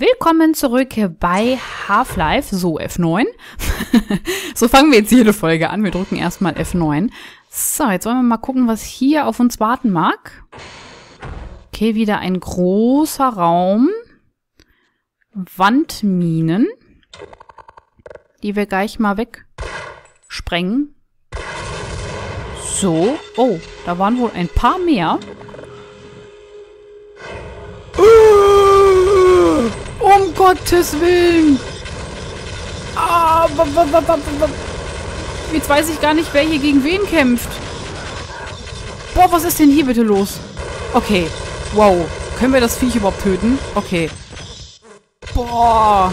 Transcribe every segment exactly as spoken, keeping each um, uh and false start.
Willkommen zurück bei Half-Life, so F neun. So fangen wir jetzt jede Folge an, wir drücken erstmal F neun. So, jetzt wollen wir mal gucken, was hier auf uns warten mag. Okay, wieder ein großer Raum. Wandminen, die wir gleich mal wegsprengen. So, oh, da waren wohl ein paar mehr. Um Gottes Willen! Ah, jetzt weiß ich gar nicht, wer hier gegen wen kämpft. Boah, was ist denn hier bitte los? Okay. Wow. Können wir das Viech überhaupt töten? Okay. Boah.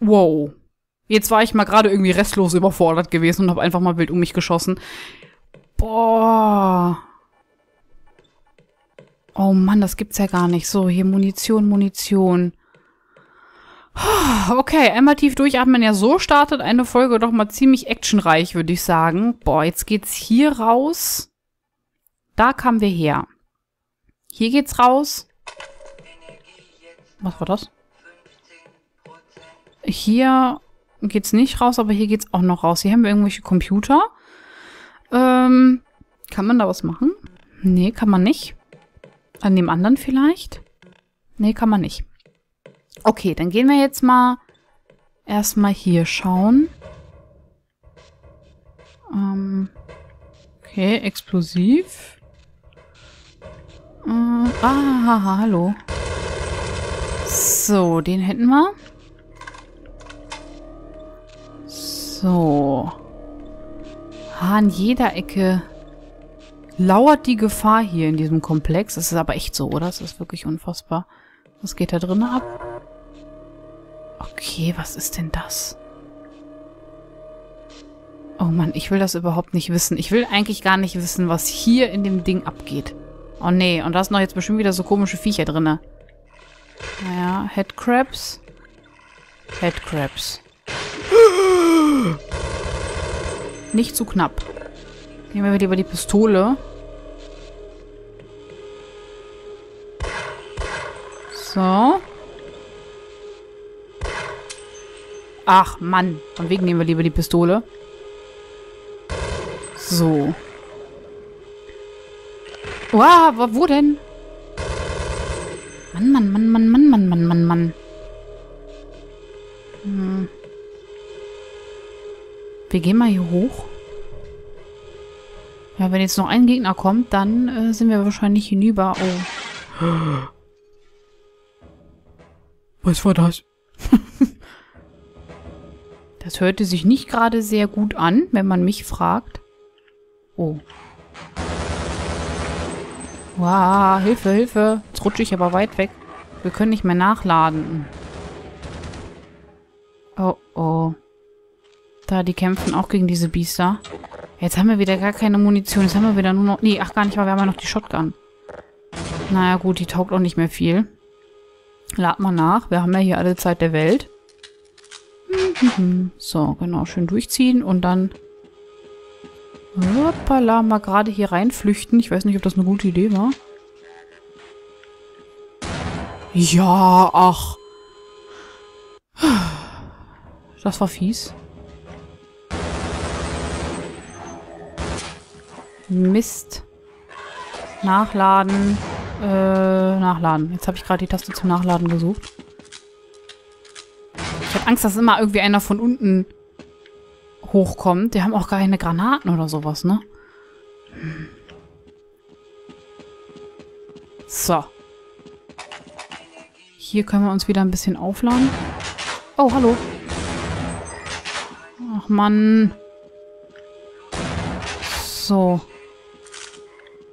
Wow. Jetzt war ich mal gerade irgendwie restlos überfordert gewesen und habe einfach mal wild um mich geschossen. Boah. Oh Mann, das gibt's ja gar nicht. So, hier Munition, Munition. Okay, einmal tief durchatmen. Ja, so startet eine Folge doch mal ziemlich actionreich, würde ich sagen. Boah, jetzt geht's hier raus. Da kamen wir her. Hier geht's raus. Was war das? Hier geht's nicht raus, aber hier geht's auch noch raus. Hier haben wir irgendwelche Computer. Ähm, kann man da was machen? Nee, kann man nicht. An dem anderen vielleicht? Nee, kann man nicht. Okay, dann gehen wir jetzt mal erstmal hier schauen. Ähm, okay, explosiv. Äh, ah, haha, hallo. So, den hätten wir. So. Ah, an jeder Ecke lauert die Gefahr hier in diesem Komplex. Das ist aber echt so, oder? Das ist wirklich unfassbar. Was geht da drinnen ab? Okay, was ist denn das? Oh Mann, ich will das überhaupt nicht wissen. Ich will eigentlich gar nicht wissen, was hier in dem Ding abgeht. Oh nee, und da sind noch jetzt bestimmt wieder so komische Viecher drinne. Naja, Headcrabs. Headcrabs. Nicht zu knapp. Nehmen wir lieber die Pistole. So. Ach, Mann. Von wegen nehmen wir lieber die Pistole. So. Wow, wo denn? Mann, Mann, Mann, Mann, Mann, Mann, Mann, Mann, Mann. Hm. Wir gehen mal hier hoch. Ja, wenn jetzt noch ein Gegner kommt, dann äh, sind wir wahrscheinlich hinüber. Oh. Was war das? Das hörte sich nicht gerade sehr gut an, wenn man mich fragt. Oh. Wow, Hilfe, Hilfe. Jetzt rutsche ich aber weit weg. Wir können nicht mehr nachladen. Oh, oh. Da, die kämpfen auch gegen diese Biester. Jetzt haben wir wieder gar keine Munition. Jetzt haben wir wieder nur noch... Nee, ach gar nicht, weil wir haben ja noch die Shotgun. Naja gut, die taugt auch nicht mehr viel. Lad mal nach. Wir haben ja hier alle Zeit der Welt. So, genau. Schön durchziehen und dann... Hoppala, mal gerade hier reinflüchten. Ich weiß nicht, ob das eine gute Idee war. Ja, ach. Das war fies. Mist. Nachladen. Äh, nachladen. Jetzt habe ich gerade die Taste zum Nachladen gesucht. Ich habe Angst, dass immer irgendwie einer von unten hochkommt. Die haben auch gar keine Granaten oder sowas, ne? So. Hier können wir uns wieder ein bisschen aufladen. Oh, hallo. Ach, Mann. So.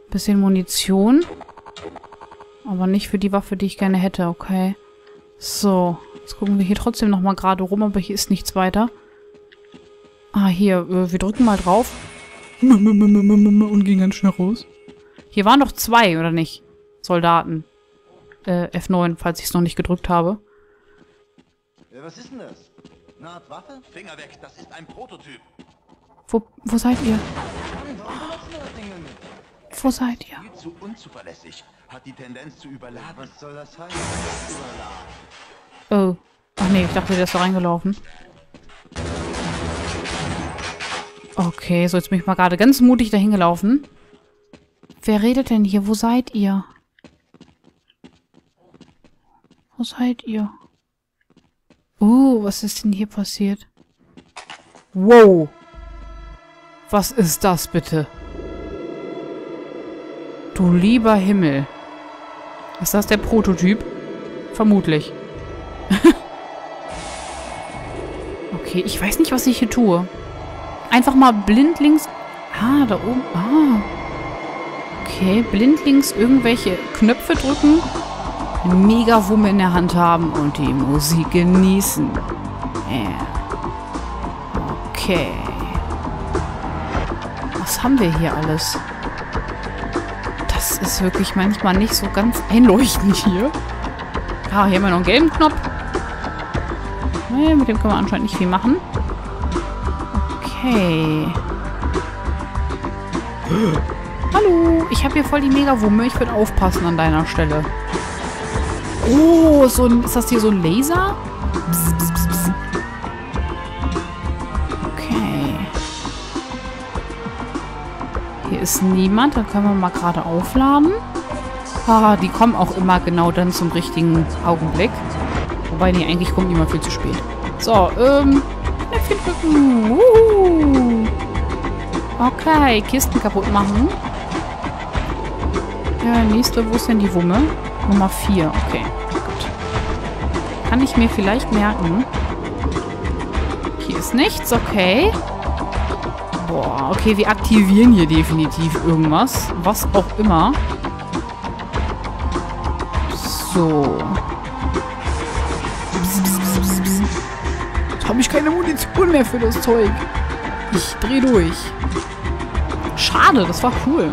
Bisschen Munition. Aber nicht für die Waffe, die ich gerne hätte, okay. So, jetzt gucken wir hier trotzdem nochmal gerade rum, aber hier ist nichts weiter. Ah, hier, wir drücken mal drauf. Und gehen ganz schnell raus. Hier waren doch zwei, oder nicht? Soldaten. Äh, F neun, falls ich es noch nicht gedrückt habe. Was ist denn das? Eine Art Waffe? Finger weg, das ist ein Prototyp. Wo, wo seid ihr? Wo seid ihr? Zu unzuverlässig. hat die Tendenz zu überladen. Was soll das heißen? Oh. Ach nee, ich dachte, der ist da reingelaufen. Okay, so jetzt bin ich mal gerade ganz mutig dahin gelaufen. Wer redet denn hier? Wo seid ihr? Wo seid ihr? Uh, was ist denn hier passiert? Wow. Was ist das bitte? Du lieber Himmel. Ist das der Prototyp? Vermutlich. Okay, ich weiß nicht, was ich hier tue. Einfach mal blindlings... Ah, da oben... Ah. Okay, blindlings irgendwelche Knöpfe drücken. Eine Mega-Wumme in der Hand haben und die Musik genießen. Yeah. Okay. Was haben wir hier alles? Das ist wirklich manchmal nicht so ganz einleuchtend hier. Ah, hier haben wir noch einen gelben Knopf. Nee, mit dem können wir anscheinend nicht viel machen. Okay. Hallo, ich habe hier voll die Mega-Wumme. Ich würde aufpassen an deiner Stelle. Oh, so ein, ist das hier so ein Laser? Bzz, bzz, bzz, bzz. Okay. Hier ist niemand. Dann können wir mal gerade aufladen. Ah, die kommen auch immer genau dann zum richtigen Augenblick. Wobei, nee, eigentlich kommt niemand viel zu spät. So, ähm... Knöpfchen drücken. Uhu. Okay, Kisten kaputt machen. Ja, nächste, wo ist denn die Wumme? Nummer vier, okay. Gut. Kann ich mir vielleicht merken. Hier ist nichts, okay. Boah, okay, wir aktivieren hier definitiv irgendwas. Was auch immer. So. Jetzt habe ich keine Munition mehr für das Zeug. Ich drehe durch. Schade, das war cool.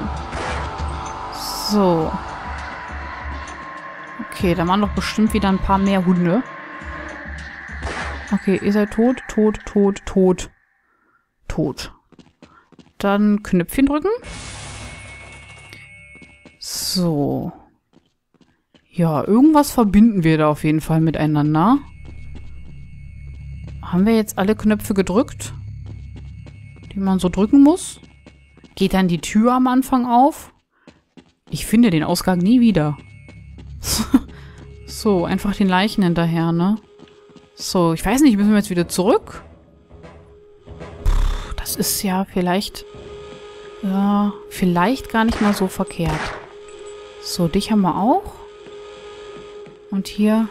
So. Okay, da waren doch bestimmt wieder ein paar mehr Hunde. Okay, ihr seid tot, tot, tot, tot, tot. Dann Knöpfchen drücken. So. Ja, irgendwas verbinden wir da auf jeden Fall miteinander. Haben wir jetzt alle Knöpfe gedrückt, die man so drücken muss? Geht dann die Tür am Anfang auf? Ich finde den Ausgang nie wieder. So, einfach den Leichen hinterher, ne? So, ich weiß nicht, müssen wir jetzt wieder zurück? Puh, das ist ja vielleicht... Ja, vielleicht gar nicht mal so verkehrt. So, dich haben wir auch. Und hier...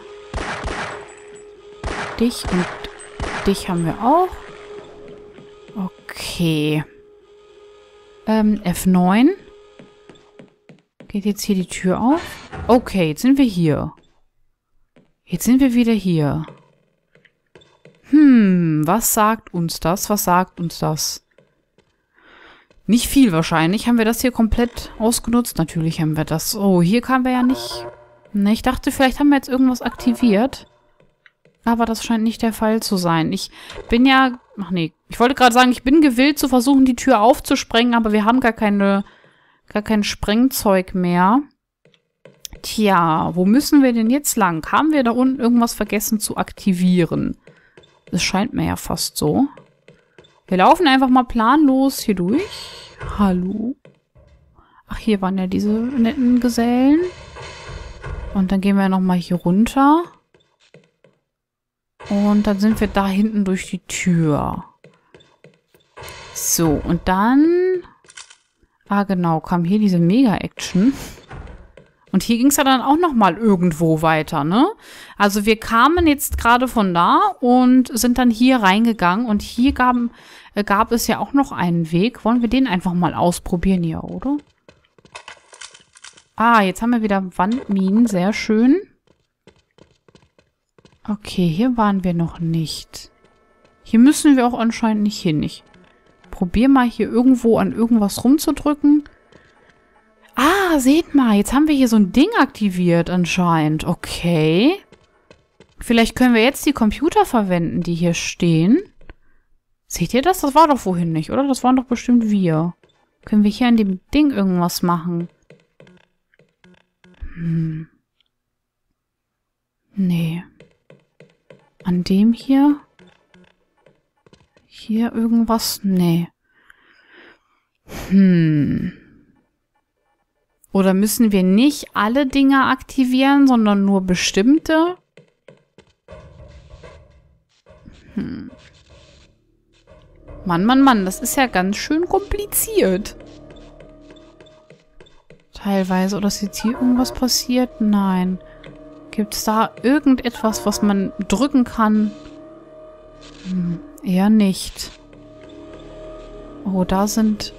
Dich und dich haben wir auch. Okay. Ähm, F neun. Geht jetzt hier die Tür auf? Okay, jetzt sind wir hier. Jetzt sind wir wieder hier. Hm, was sagt uns das? Was sagt uns das? Nicht viel wahrscheinlich. Haben wir das hier komplett ausgenutzt? Natürlich haben wir das. Oh, hier kamen wir ja nicht... Ne, ich dachte, vielleicht haben wir jetzt irgendwas aktiviert. Aber das scheint nicht der Fall zu sein. Ich bin ja... Ach nee, ich wollte gerade sagen, ich bin gewillt zu versuchen, die Tür aufzusprengen, aber wir haben gar keine... Gar kein Sprengzeug mehr. Tja, wo müssen wir denn jetzt lang? Haben wir da unten irgendwas vergessen zu aktivieren? Das scheint mir ja fast so. Wir laufen einfach mal planlos hier durch. Hallo. Ach, hier waren ja diese netten Gesellen. Und dann gehen wir nochmal hier runter. Und dann sind wir da hinten durch die Tür. So, und dann... Ah, genau, kam hier diese Mega-Action. Und hier ging es ja dann auch nochmal irgendwo weiter, ne? Also wir kamen jetzt gerade von da und sind dann hier reingegangen. Und hier gab, äh, gab es ja auch noch einen Weg. Wollen wir den einfach mal ausprobieren hier, oder? Ah, jetzt haben wir wieder Wandminen. Sehr schön. Okay, hier waren wir noch nicht. Hier müssen wir auch anscheinend nicht hin, nicht? Probier mal hier irgendwo an irgendwas rumzudrücken. Ah, seht mal, jetzt haben wir hier so ein Ding aktiviert anscheinend. Okay. Vielleicht können wir jetzt die Computer verwenden, die hier stehen. Seht ihr das? Das war doch wohin nicht, oder? Das waren doch bestimmt wir. Können wir hier an dem Ding irgendwas machen? Hm. Nee. An dem hier? Hier irgendwas? Nee. Hm. Oder müssen wir nicht alle Dinger aktivieren, sondern nur bestimmte? Hm. Mann, Mann, Mann, das ist ja ganz schön kompliziert. Teilweise. Oder ist jetzt hier irgendwas passiert? Nein. Gibt es da irgendetwas, was man drücken kann? Hm, eher nicht. Oh, da sind...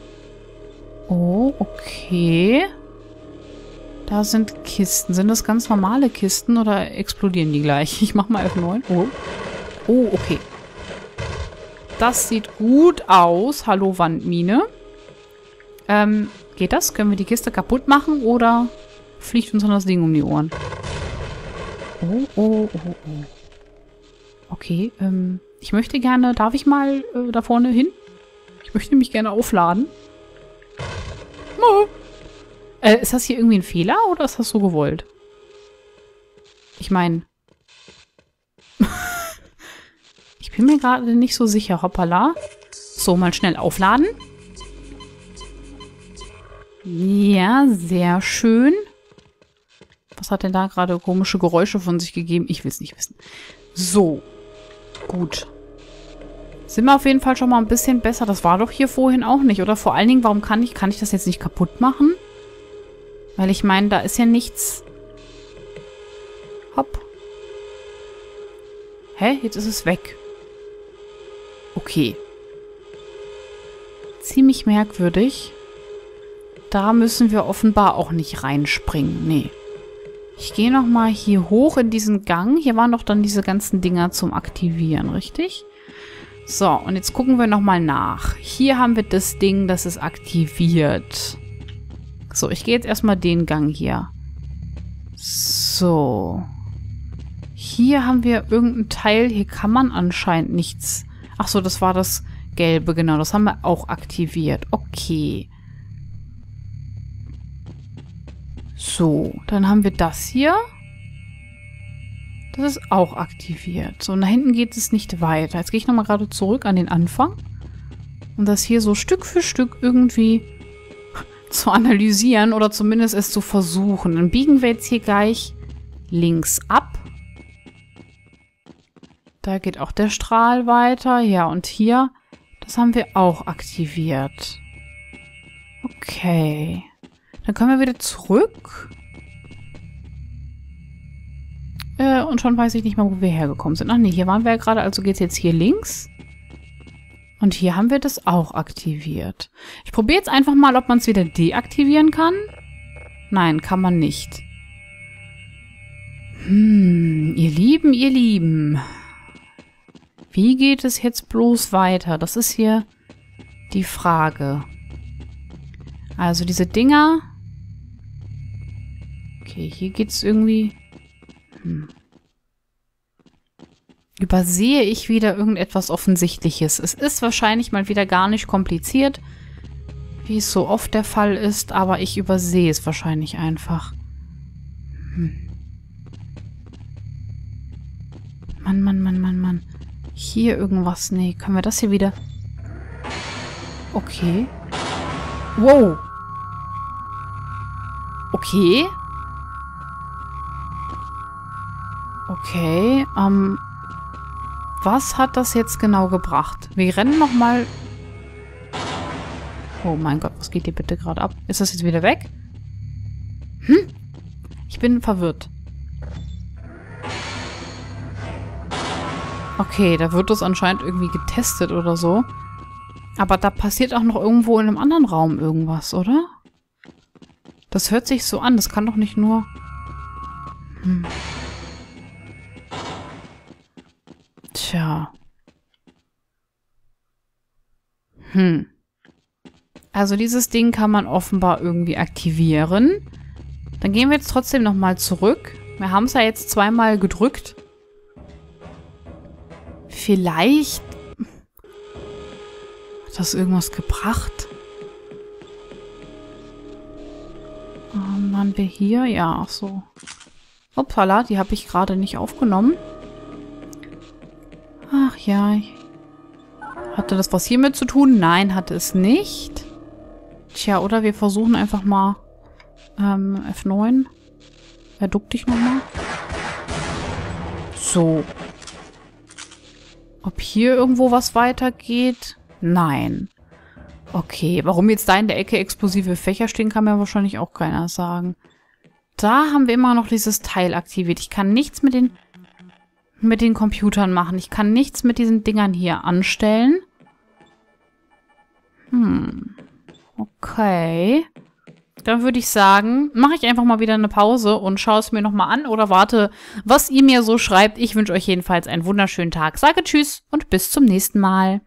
Oh, okay. Da sind Kisten. Sind das ganz normale Kisten oder explodieren die gleich? Ich mach mal F neun. Oh. Oh, okay. Das sieht gut aus. Hallo, Wandmine. Ähm... Geht das? Können wir die Kiste kaputt machen oder fliegt uns dann das Ding um die Ohren? Oh, oh, oh, oh. Okay, ähm, ich möchte gerne... Darf ich mal äh, da vorne hin? Ich möchte mich gerne aufladen. Oh. Äh, ist das hier irgendwie ein Fehler oder ist das so gewollt? Ich meine... ich bin mir gerade nicht so sicher. Hoppala. So, mal schnell aufladen. Ja, sehr schön. Was hat denn da gerade komische Geräusche von sich gegeben? Ich will es nicht wissen. So. Gut. Sind wir auf jeden Fall schon mal ein bisschen besser. Das war doch hier vorhin auch nicht, oder? Vor allen Dingen, warum kann ich, kann ich das jetzt nicht kaputt machen? Weil ich meine, da ist ja nichts... Hopp. Hä? Jetzt ist es weg. Okay. Ziemlich merkwürdig. Da müssen wir offenbar auch nicht reinspringen. Nee. Ich gehe nochmal hier hoch in diesen Gang. Hier waren doch dann diese ganzen Dinger zum Aktivieren, richtig? So, und jetzt gucken wir nochmal nach. Hier haben wir das Ding, das ist aktiviert. So, ich gehe jetzt erstmal den Gang hier. So. Hier haben wir irgendeinen Teil. Hier kann man anscheinend nichts... Ach so, das war das Gelbe, genau. Das haben wir auch aktiviert. Okay. So, dann haben wir das hier. Das ist auch aktiviert. So, und da hinten geht es nicht weiter. Jetzt gehe ich nochmal gerade zurück an den Anfang. Um das hier so Stück für Stück irgendwie zu analysieren oder zumindest es zu versuchen. Dann biegen wir jetzt hier gleich links ab. Da geht auch der Strahl weiter. Ja, und hier, das haben wir auch aktiviert. Okay. Dann können wir wieder zurück. Äh, und schon weiß ich nicht mal, wo wir hergekommen sind. Ach nee, hier waren wir ja gerade, also geht es jetzt hier links. Und hier haben wir das auch aktiviert. Ich probiere jetzt einfach mal, ob man es wieder deaktivieren kann. Nein, kann man nicht. Hm, ihr Lieben, ihr Lieben. Wie geht es jetzt bloß weiter? Das ist hier die Frage. Also diese Dinger... Okay, hier geht's irgendwie... Hm. Übersehe ich wieder irgendetwas Offensichtliches. Es ist wahrscheinlich mal wieder gar nicht kompliziert, wie es so oft der Fall ist, aber ich übersehe es wahrscheinlich einfach. Hm. Mann, Mann, Mann, Mann, Mann. Hier irgendwas... Nee, können wir das hier wieder... Okay. Wow. Okay. Okay, ähm... was hat das jetzt genau gebracht? Wir rennen nochmal... Oh mein Gott, was geht hier bitte gerade ab? Ist das jetzt wieder weg? Hm? Ich bin verwirrt. Okay, da wird das anscheinend irgendwie getestet oder so. Aber da passiert auch noch irgendwo in einem anderen Raum irgendwas, oder? Das hört sich so an. Das kann doch nicht nur... Hm. Tja. Hm. Also dieses Ding kann man offenbar irgendwie aktivieren. Dann gehen wir jetzt trotzdem nochmal zurück. Wir haben es ja jetzt zweimal gedrückt. Vielleicht... Hat das irgendwas gebracht? Oh Mann, haben wir hier? Ja, ach so. Hoppala, die habe ich gerade nicht aufgenommen. Ach ja. Hatte das was hiermit zu tun? Nein, hatte es nicht. Tja, oder wir versuchen einfach mal ähm, F neun. Ja, duck dich nochmal. So. Ob hier irgendwo was weitergeht? Nein. Okay, warum jetzt da in der Ecke explosive Fächer stehen, kann mir wahrscheinlich auch keiner sagen. Da haben wir immer noch dieses Teil aktiviert. Ich kann nichts mit den, mit den Computern machen. Ich kann nichts mit diesen Dingern hier anstellen. Hm. Okay. Dann würde ich sagen, mache ich einfach mal wieder eine Pause und schaue es mir nochmal an oder warte, was ihr mir so schreibt. Ich wünsche euch jedenfalls einen wunderschönen Tag. Sage Tschüss und bis zum nächsten Mal.